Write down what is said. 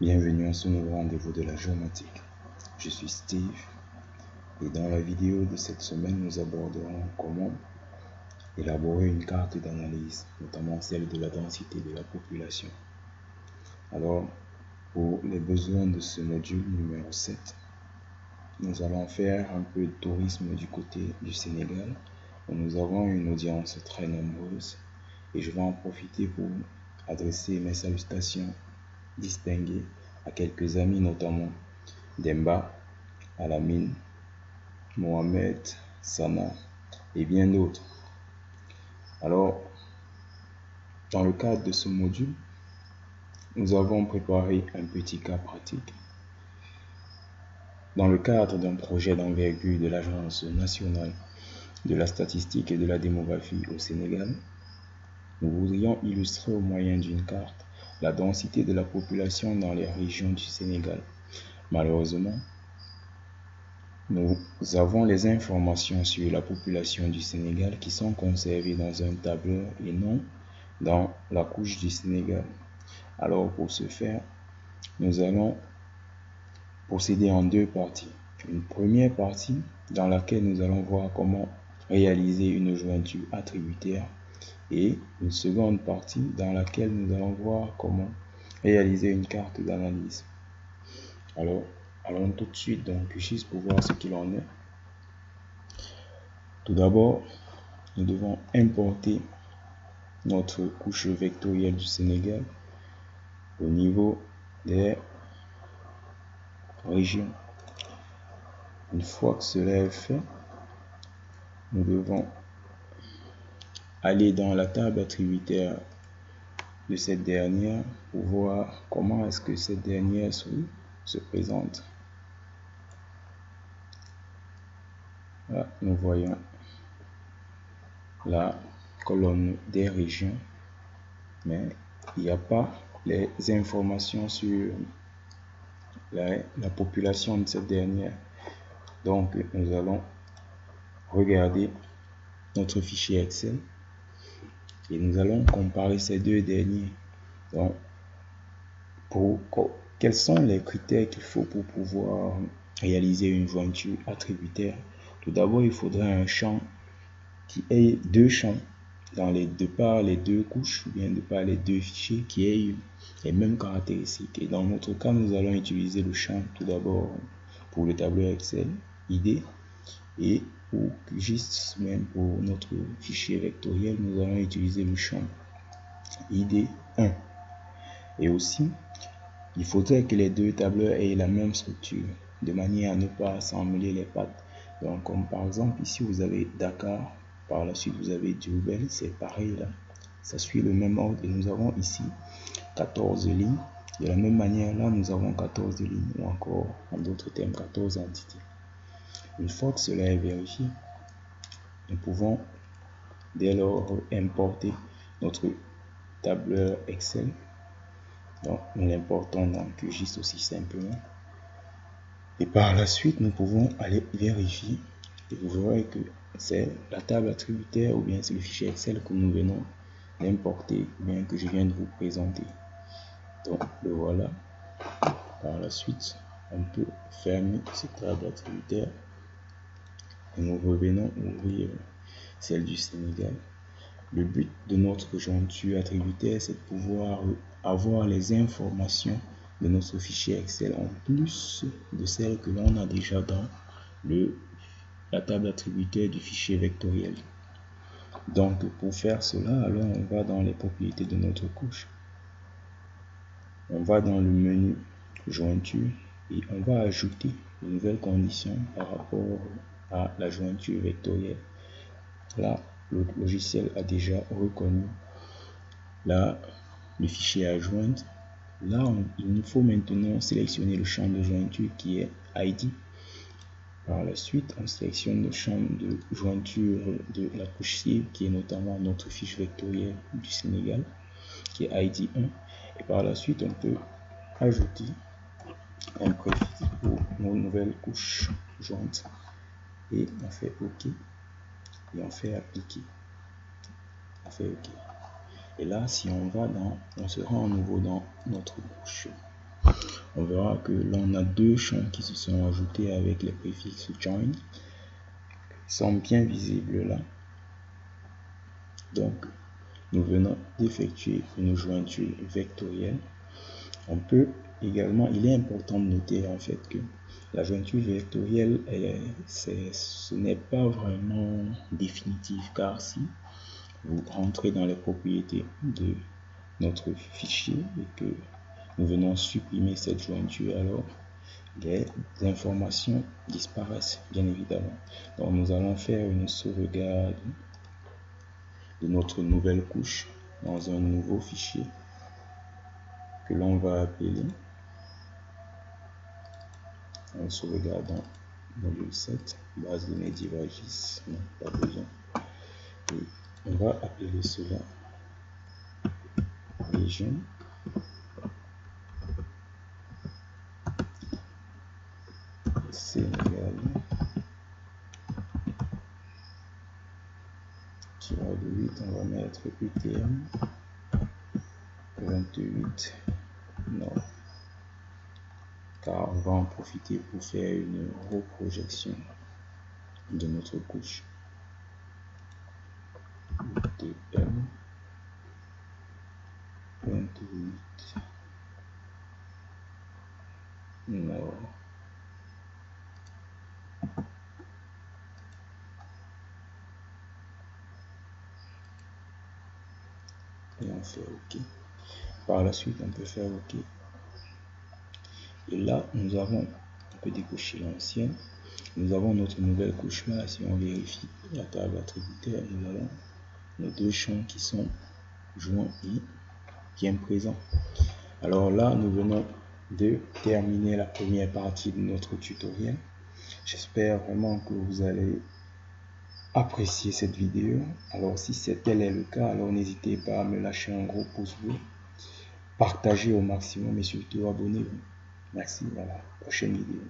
Bienvenue à ce nouveau rendez-vous de la géomatique. Je suis Steve et dans la vidéo de cette semaine, nous aborderons comment élaborer une carte d'analyse, notamment celle de la densité de la population. Alors, pour les besoins de ce module numéro 7, nous allons faire un peu de tourisme du côté du Sénégal, où nous avons une audience très nombreuse et je vais en profiter pour adresser mes salutations distingué à quelques amis, notamment Demba, Alamine, Mohamed, Sana et bien d'autres. Alors, dans le cadre de ce module, nous avons préparé un petit cas pratique. Dans le cadre d'un projet d'envergure de l'Agence nationale de la statistique et de la démographie au Sénégal, nous voudrions illustrer au moyen d'une carte la densité de la population dans les régions du Sénégal. Malheureusement, nous avons les informations sur la population du Sénégal qui sont conservées dans un tableur et non dans la couche du Sénégal. Alors pour ce faire, nous allons procéder en deux parties. Une première partie dans laquelle nous allons voir comment réaliser une jointure attributaire et une seconde partie dans laquelle nous allons voir comment réaliser une carte d'analyse. Alors, allons tout de suite dans QGIS pour voir ce qu'il en est. Tout d'abord, nous devons importer notre couche vectorielle du Sénégal au niveau des régions. Une fois que cela est fait, nous devons aller dans la table attributaire de cette dernière pour voir comment est-ce que cette dernière se présente. Là, nous voyons la colonne des régions, mais il n'y a pas les informations sur la population de cette dernière. Donc, nous allons regarder notre fichier Excel. Et nous allons comparer ces deux derniers. Donc, quels sont les critères qu'il faut pour pouvoir réaliser une jointure attributaire? Tout d'abord, il faudrait un champ qui ait deux champs dans de par les deux couches, ou bien de par les deux fichiers qui aient les mêmes caractéristiques. Et dans notre cas, nous allons utiliser le champ tout d'abord pour le tableur Excel, ID, et ou juste même pour notre fichier vectoriel, nous allons utiliser le champ ID1. Et aussi, il faudrait que les deux tableurs aient la même structure, de manière à ne pas assembler les pattes. Donc, comme par exemple, ici, vous avez Dakar, par la suite, vous avez Doubel, c'est pareil là. Ça suit le même ordre et nous avons ici 14 lignes. De la même manière, là, nous avons 14 lignes, ou encore, en d'autres termes, 14 entités. Une fois que cela est vérifié, nous pouvons dès lors importer notre tableur Excel. Donc, nous l'importons dans QGIS aussi simplement. Et par la suite, nous pouvons aller vérifier. Et vous verrez que c'est la table attributaire ou bien c'est le fichier Excel que nous venons d'importer, bien que je viens de vous présenter. Donc, le voilà. Par la suite, on peut fermer cette table attributaire. Et nous revenons ouvrir celle du Sénégal. Le but de notre jointure attributaire, c'est de pouvoir avoir les informations de notre fichier Excel en plus de celles que l'on a déjà dans la table attributaire du fichier vectoriel. Donc, pour faire cela, alors on va dans les propriétés de notre couche. On va dans le menu jointure et on va ajouter une nouvelle condition par rapport à la jointure vectorielle. Là, le logiciel a déjà reconnu le fichier à joindre. Là, il nous faut maintenant sélectionner le champ de jointure qui est ID. Par la suite, on sélectionne le champ de jointure de la couche cible qui est notamment notre fiche vectorielle du Sénégal qui est ID1. Et par la suite, on peut ajouter un préfixe pour nos nouvelles couches jointes. Et on fait OK et on fait appliquer. On fait OK. Et là, si on se rend à nouveau dans notre couche on verra que là on a deux champs qui se sont ajoutés avec les préfixes join, ils sont bien visibles là. Donc nous venons d'effectuer une jointure vectorielle. On peut également, il est important de noter en fait que la jointure vectorielle, ce n'est pas vraiment définitif, car si vous rentrez dans les propriétés de notre fichier et que nous venons supprimer cette jointure, alors les informations disparaissent bien évidemment. Donc nous allons faire une sauvegarde de notre nouvelle couche dans un nouveau fichier que l'on va appeler en sauvegardant module 7 base de données divergis, non pas besoin, et on va appeler cela région Sénégal sur le 8, on va mettre UTM 28 non, car on va en profiter pour faire une reprojection de notre couche UTM 28 non. Et on fait OK. Par la suite, on peut faire OK. Et là, nous avons, on peut décocher l'ancienne. Nous avons notre nouvelle couche là. Si on vérifie la table attributaire, nous avons nos deux champs qui sont joints et bien présents. Alors là, nous venons de terminer la première partie de notre tutoriel. J'espère vraiment que vous allez apprécier cette vidéo. Alors si tel est le cas, alors n'hésitez pas à me lâcher un gros pouce bleu, partagez au maximum et surtout abonnez-vous. Merci, à la prochaine vidéo.